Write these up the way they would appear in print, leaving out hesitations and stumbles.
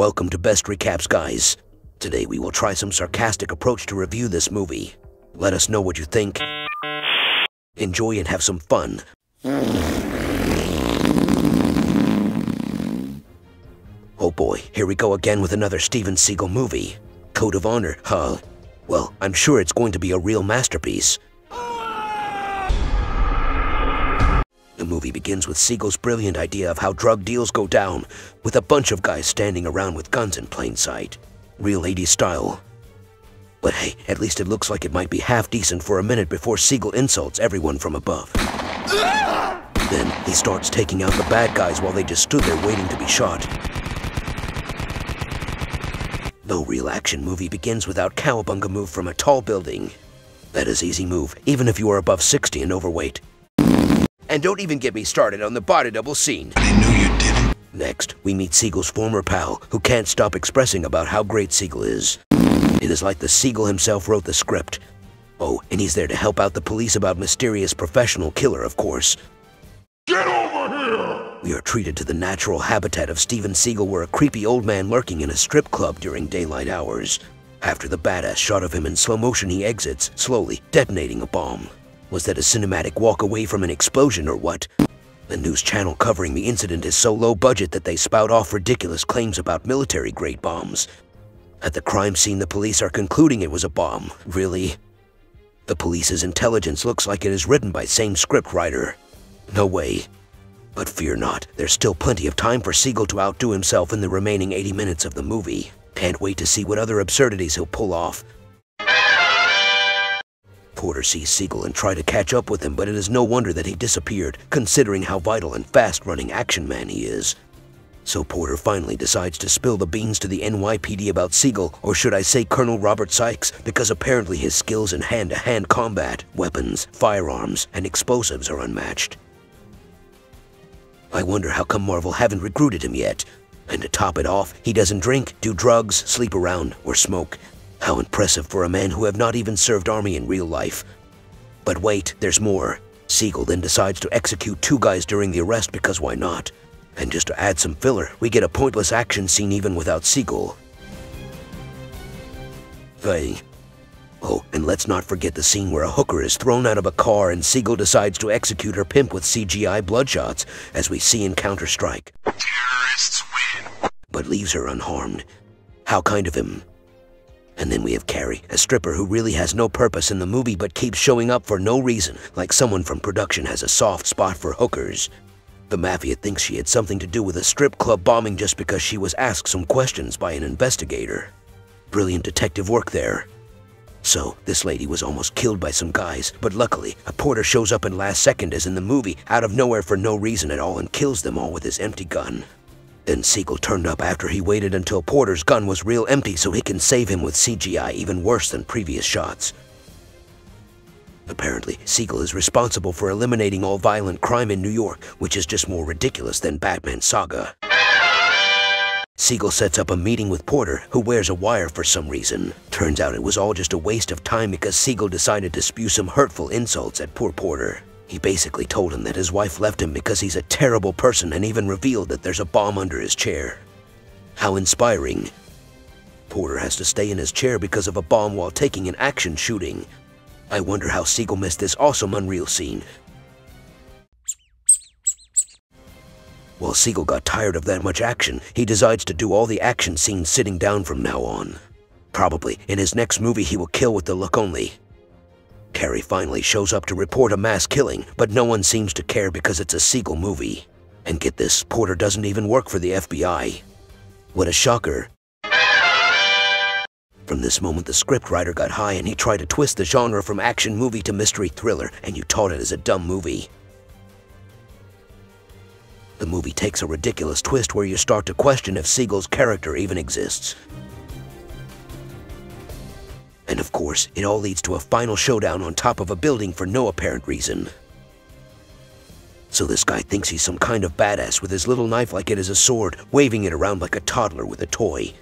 Welcome to Best Recaps, guys. Today we will try some sarcastic approach to review this movie. Let us know what you think. Enjoy and have some fun. Oh boy, here we go again with another Steven Seagal movie. Code of Honor, huh? Well, I'm sure it's going to be a real masterpiece. The movie begins with Seagal's brilliant idea of how drug deals go down, with a bunch of guys standing around with guns in plain sight. Real 80s style. But hey, at least it looks like it might be half-decent for a minute before Seagal insults everyone from above. Then, he starts taking out the bad guys while they just stood there waiting to be shot. No real action movie begins without cowabunga move from a tall building. That is easy move, even if you are above 60 and overweight. And don't even get me started on the body double scene. I knew you did it. Next, we meet Seagal's former pal, who can't stop expressing about how great Seagal is. It is like the Seagal himself wrote the script. Oh, and he's there to help out the police about mysterious professional killer, of course. Get over here! We are treated to the natural habitat of Steven Seagal, where a creepy old man lurking in a strip club during daylight hours. After the badass shot of him in slow motion, he exits, slowly detonating a bomb. Was that a cinematic walk away from an explosion or what? The news channel covering the incident is so low budget that they spout off ridiculous claims about military-grade bombs. At the crime scene, the police are concluding it was a bomb. Really? The police's intelligence looks like it is written by same script writer. No way. But fear not, there's still plenty of time for Seagal to outdo himself in the remaining 80 minutes of the movie. Can't wait to see what other absurdities he'll pull off. Porter sees Seagal and try to catch up with him, but it is no wonder that he disappeared, considering how vital and fast-running action man he is. So Porter finally decides to spill the beans to the NYPD about Seagal, or should I say Colonel Robert Sykes, because apparently his skills in hand-to-hand combat, weapons, firearms, and explosives are unmatched. I wonder how come Marvel haven't recruited him yet. And to top it off, he doesn't drink, do drugs, sleep around, or smoke. How impressive for a man who have not even served army in real life. But wait, there's more. Seagal then decides to execute two guys during the arrest because why not? And just to add some filler, we get a pointless action scene even without Seagal. Hey. Oh, and let's not forget the scene where a hooker is thrown out of a car and Seagal decides to execute her pimp with CGI bloodshots, as we see in Counter-Strike. Terrorists win. But leaves her unharmed. How kind of him. And then we have Carrie, a stripper who really has no purpose in the movie but keeps showing up for no reason, like someone from production has a soft spot for hookers. The Mafia thinks she had something to do with a strip club bombing just because she was asked some questions by an investigator. Brilliant detective work there. So, this lady was almost killed by some guys, but luckily, a porter shows up in last second as in the movie, out of nowhere for no reason at all and kills them all with his empty gun. Then Seagal turned up after he waited until Porter's gun was real empty so he can save him with CGI even worse than previous shots. Apparently, Seagal is responsible for eliminating all violent crime in New York, which is just more ridiculous than Batman Saga. Seagal sets up a meeting with Porter, who wears a wire for some reason. Turns out it was all just a waste of time because Seagal decided to spew some hurtful insults at poor Porter. He basically told him that his wife left him because he's a terrible person and even revealed that there's a bomb under his chair. How inspiring. Porter has to stay in his chair because of a bomb while taking an action shooting. I wonder how Seagal missed this awesome unreal scene. While Seagal got tired of that much action, he decides to do all the action scenes sitting down from now on. Probably in his next movie he will kill with the look only. Carrie finally shows up to report a mass killing, but no one seems to care because it's a Seagal movie. And get this, Porter doesn't even work for the FBI. What a shocker. From this moment, the scriptwriter got high and he tried to twist the genre from action movie to mystery thriller, and you taught it as a dumb movie. The movie takes a ridiculous twist where you start to question if Seagal's character even exists. And of course, it all leads to a final showdown on top of a building for no apparent reason. So this guy thinks he's some kind of badass with his little knife like it is a sword, waving it around like a toddler with a toy.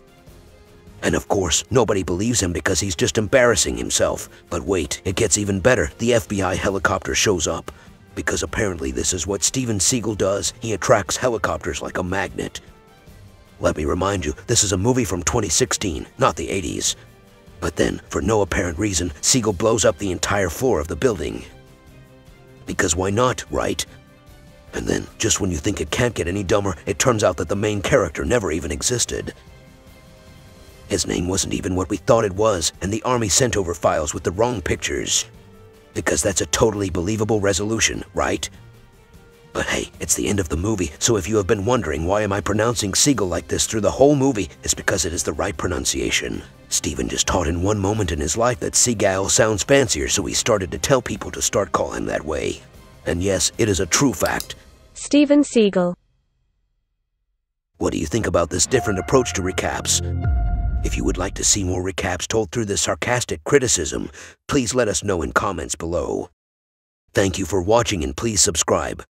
And of course, nobody believes him because he's just embarrassing himself. But wait, it gets even better. The FBI helicopter shows up. Because apparently this is what Steven Seagal does. He attracts helicopters like a magnet. Let me remind you, this is a movie from 2016, not the 80s. But then, for no apparent reason, Seagal blows up the entire floor of the building. Because why not, right? And then, just when you think it can't get any dumber, it turns out that the main character never even existed. His name wasn't even what we thought it was, and the army sent over files with the wrong pictures. Because that's a totally believable resolution, right? But hey, it's the end of the movie, so if you have been wondering why am I pronouncing Seagal like this through the whole movie, it's because it is the right pronunciation. Steven just taught in one moment in his life that Seagal sounds fancier, so he started to tell people to start calling him that way. And yes, it is a true fact. Steven Seagal. What do you think about this different approach to recaps? If you would like to see more recaps told through this sarcastic criticism, please let us know in comments below. Thank you for watching and please subscribe.